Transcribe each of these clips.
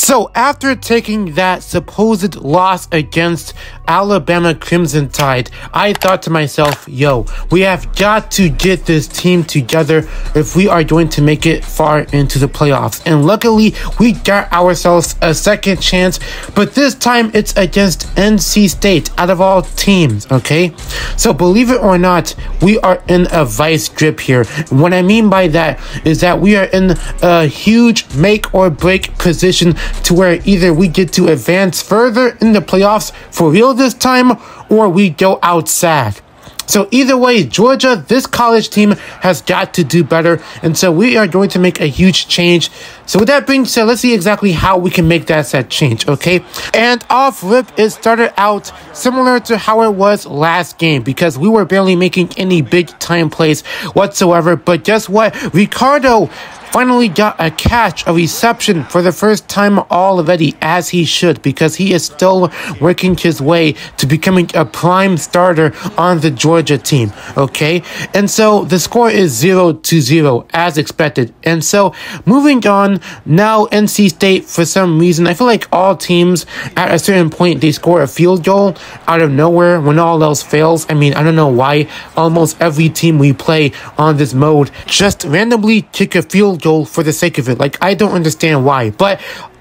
So after taking that supposed loss against Alabama Crimson Tide, I thought to myself, yo, we have got to get this team together if we are going to make it far into the playoffs. And luckily, we got ourselves a second chance, but this time it's against NC State out of all teams, okay? So believe it or not, we are in a vice grip here. What I mean by that is that we are in a huge make or break position to where either we get to advance further in the playoffs for real this time, or we go out sad. So either way, Georgia, this college team has got to do better, and so we are going to make a huge change. So with that being said, let's see exactly how we can make that set change, okay? And off rip, it started out similar to how it was last game because we were barely making any big time plays whatsoever. But guess what? Ricardo finally got a catch, a reception for the first time already, as he should, because he is still working his way to becoming a prime starter on the Georgia team, okay? And so the score is 0-0 as expected. And so moving on, now NC State, for some reason, I feel like all teams at a certain point, they score a field goal out of nowhere when all else fails. I mean, I don't know why almost every team we play on this mode just randomly kick a field goal for the sake of it. Like, I don't understand why. But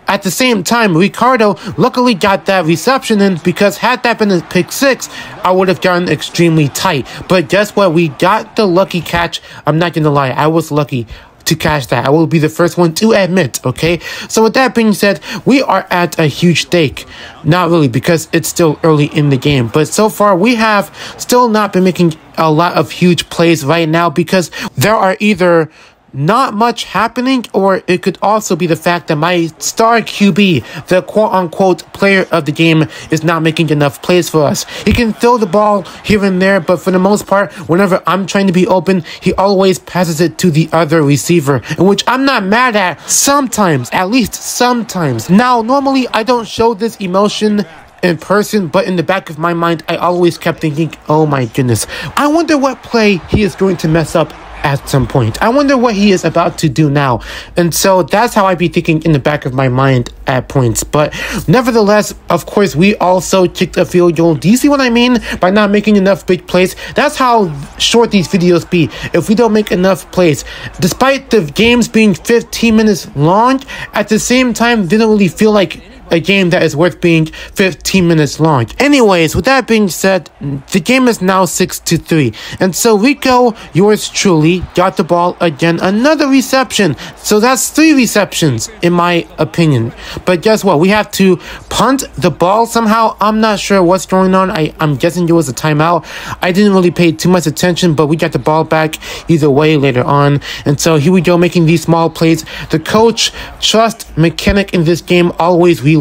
at the same time, Ricardo luckily got that reception in, because had that been a pick six, I would have gotten extremely tight. But guess what? We got the lucky catch. I'm not gonna lie, I was lucky to catch that. I will be the first one to admit, okay? So with that being said, we are at a huge stake. Not really, because it's still early in the game, but so far we have still not been making a lot of huge plays right now, because there are either not much happening, or it could also be the fact that my star QB, the quote-unquote player of the game, is not making enough plays for us. He can throw the ball here and there, but for the most part, whenever I'm trying to be open, he always passes it to the other receiver, in which I'm not mad at sometimes, at least sometimes. Now, normally, I don't show this emotion in person, but in the back of my mind, I always kept thinking, oh my goodness, I wonder what play he is going to mess up at some point. I wonder what he is about to do now. And so that's how I'd be thinking in the back of my mind at points. But nevertheless, of course, we also kicked a field goal. Do you see what I mean by not making enough big plays? That's how short these videos be if we don't make enough plays. Despite the games being 15 minutes long, at the same time, they don't really feel like a game that is worth being 15 minutes long. Anyways, with that being said, the game is now 6-3. And so Rico, yours truly, got the ball again. Another reception. So that's 3 receptions, in my opinion. But guess what? We have to punt the ball somehow. I'm not sure what's going on. I'm guessing it was a timeout. I didn't really pay too much attention, but we got the ball back either way later on. And so here we go, making these small plays. The coach, trust mechanic in this game, always rely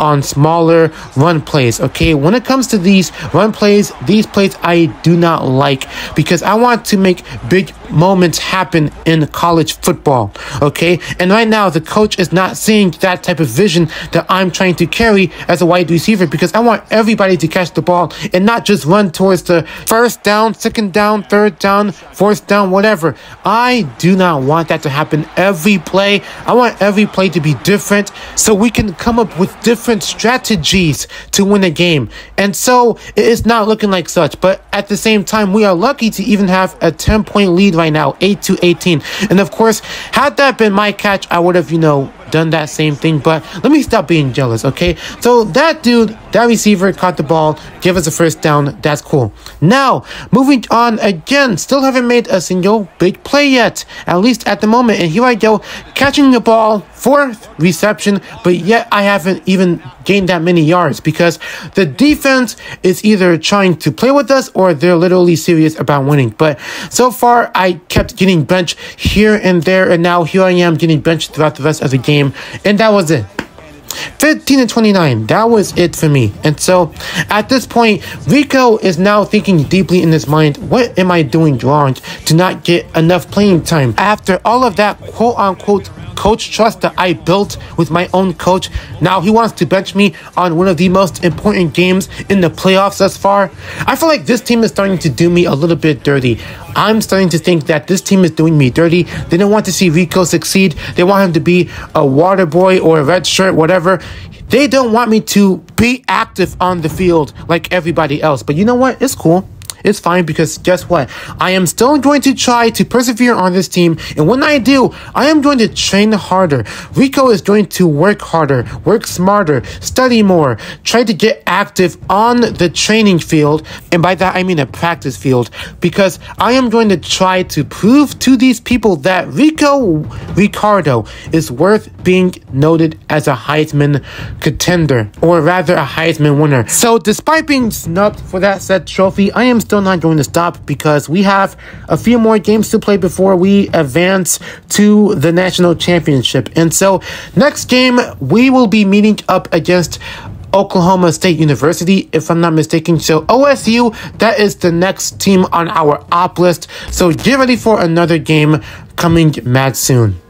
on smaller run plays, okay? When it comes to these run plays, these plays I do not like, because I want to make big moments happen in college football, okay? And right now, the coach is not seeing that type of vision that I'm trying to carry as a wide receiver, because I want everybody to catch the ball and not just run towards the first down, second down, third down, fourth down, whatever. I do not want that to happen every play. I want every play to be different so we can come up with different strategies to win a game. And so it is not looking like such, but at the same time, we are lucky to even have a 10-point lead right now, 8-18. And of course, had that been my catch, I would have, you know, done that same thing. But let me stop being jealous, okay? So that dude, that receiver, caught the ball, gave us a first down. That's cool. Now, moving on again, still haven't made a single big play yet, at least at the moment. And here I go, catching the ball, 4th reception, but yet I haven't even gained that many yards, because the defense is either trying to play with us or they're literally serious about winning. But so far, I kept getting benched here and there, and now here I am getting benched throughout the rest of the game. And that was it. 15-29. That was it for me. And so at this point, Rico is now thinking deeply in his mind, what am I doing wrong to not get enough playing time after all of that quote-unquote coach trust that I built with my own coach. Now he wants to bench me on one of the most important games in the playoffs thus far. I feel like this team is starting to do me a little bit dirty. I'm starting to think that this team is doing me dirty. They don't want to see Rico succeed. They want him to be a water boy or a red shirt, whatever. They don't want me to be active on the field like everybody else. But you know what? It's cool. It's fine, because guess what? I am still going to try to persevere on this team. And when I do, I am going to train harder. Rico is going to work harder, work smarter, study more, try to get active on the training field. And by that, I mean a practice field, because I am going to try to prove to these people that Rico Ricardo is worth being noted as a Heisman contender, or rather a Heisman winner. So despite being snubbed for that said trophy, I am still not going to stop, because we have a few more games to play before we advance to the national championship. And so next game we will be meeting up against Oklahoma State University, if I'm not mistaken. So OSU, that is the next team on our op list. So get ready for another game coming mad soon.